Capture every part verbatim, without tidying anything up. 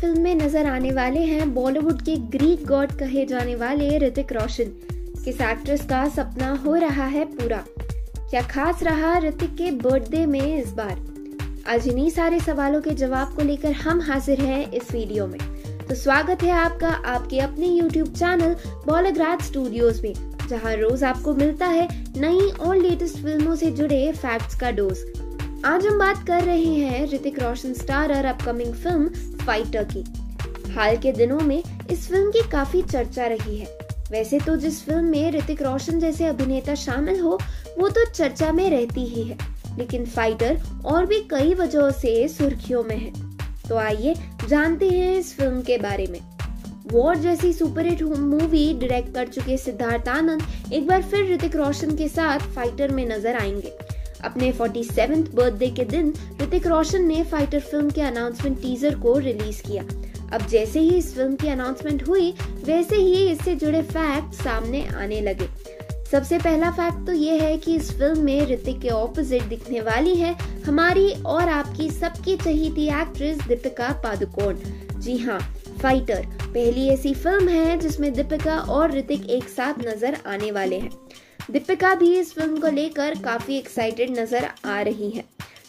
Film में नजर आने वाले हैं बॉलीवुड के ग्रीक गॉड कहे जाने वाले ऋतिक रोशन। किस एक्ट्रेस का सपना हो रहा है पूरा? क्या खास रहा ऋतिक के बर्थडे में इस बार? आज इन्हीं सारे सवालों के जवाब को लेकर हम हाजिर हैं इस वीडियो में। तो स्वागत है आपका आपके अपने यूट्यूब चैनल बॉलीग्राड स्टूडियोज में, जहां रोज आपको मिलता है नई और लेटेस्ट फिल्मों से जुड़े फैक्ट्स का डोज। आज हम बात कर रहे हैं Hrithik Roshan starrer upcoming film Fighter की। हाल के दिनों में इस फिल्म की काफी चर्चा रही है। वैसे तो जिस फिल्म में ऋतिक रोशन जैसे अभिनेता शामिल हो वो तो चर्चा में रहती ही है, लेकिन फाइटर और भी कई वजहों से सुर्खियों में है। तो आइए जानते हैं इस फिल्म के बारे में। वॉर जैसी सुपरहिट मूवी डायरेक्ट कर चुके सिद्धार्थ आनंद एक बार फिर ऋतिक रोशन के साथ फाइटर में नजर आएंगे। अपने सैंतालीसवें बर्थडे के दिन ऋतिक रोशन ने फाइटर फिल्म के अनाउंसमेंट टीजर को रिलीज किया। अब जैसे ही इस फिल्म की अनाउंसमेंट हुई वैसे ही इससे जुड़े फैक्ट सामने आने लगे। सबसे पहला फैक्ट तो ये है कि इस फिल्म में ऋतिक के ऑपोजिट दिखने वाली है हमारी और आपकी सबकी चहेती एक्ट्रेस दीपिका पादुकोण। जी हाँ, फाइटर पहली ऐसी फिल्म है जिसमें दीपिका और ऋतिक एक साथ नजर आने वाले हैं। दीपिका भी इस फिल्म को लेकर काफी एक्साइटेड नजर आ रही है।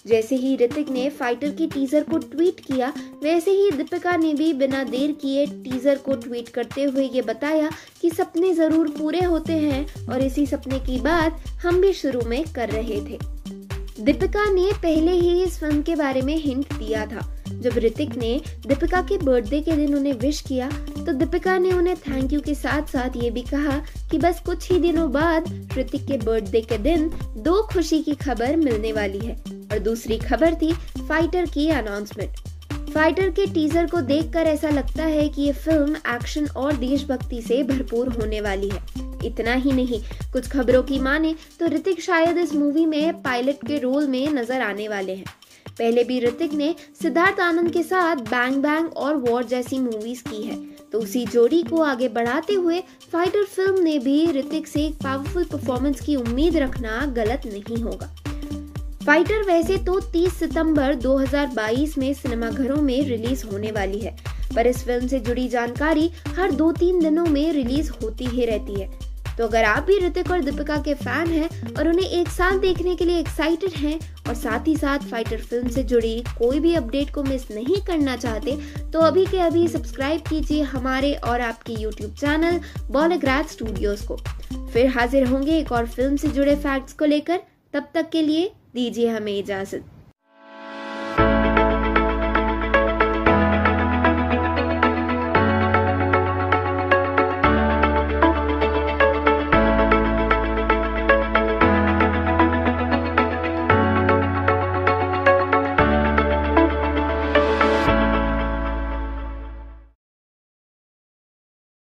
जैसे ही ऋतिक ने फाइटर की टीजर को ट्वीट किया वैसे ही दीपिका ने भी बिना देर किए टीजर को ट्वीट करते हुए ये बताया कि सपने जरूर पूरे होते हैं और इसी सपने की बात हम भी शुरू में कर रहे थे। दीपिका ने पहले ही इस फिल्म के बारे में हिंट दिया था। जब ऋतिक ने दीपिका के बर्थडे के दिन उन्हें विश किया तो दीपिका ने उन्हें थैंक यू के साथ साथ ये भी कहा कि बस कुछ ही दिनों बाद ऋतिक के बर्थडे के दिन दो खुशी की खबर मिलने वाली है। और दूसरी खबर थी फाइटर की अनाउंसमेंट। फाइटर के टीजर को देखकर ऐसा लगता है कि ये फिल्म एक्शन और देशभक्ति से भरपूर होने वाली है। इतना ही नहीं, कुछ खबरों की माने तो ऋतिक शायद इस मूवी में पायलट के रोल में नजर आने वाले हैं। पहले भी ऋतिक ने सिद्धार्थ आनंद के साथ बैंग बैंग और वॉर जैसी मूवीज की है, तो उसी जोड़ी को आगे बढ़ाते हुए फाइटर फिल्म ने भी ऋतिक से एक पावरफुल परफॉर्मेंस की उम्मीद रखना गलत नहीं होगा। फाइटर वैसे तो तीस सितंबर दो हज़ार बाईस में सिनेमाघरों में रिलीज होने वाली है, पर इस फिल्म से जुड़ी जानकारी हर दो तीन दिनों में रिलीज होती ही रहती है। तो अगर आप भी ऋतिक और दीपिका के फैन हैं और उन्हें एक साथ देखने के लिए एक्साइटेड हैं और साथ ही साथ फाइटर फिल्म से जुड़ी कोई भी अपडेट को मिस नहीं करना चाहते, तो अभी के अभी सब्सक्राइब कीजिए हमारे और आपके यूट्यूब चैनल बॉलीग्राड स्टूडियोज को। फिर हाजिर होंगे एक और फिल्म से जुड़े फैक्ट्स को लेकर। तब तक के लिए दीजिए हमें इजाजत।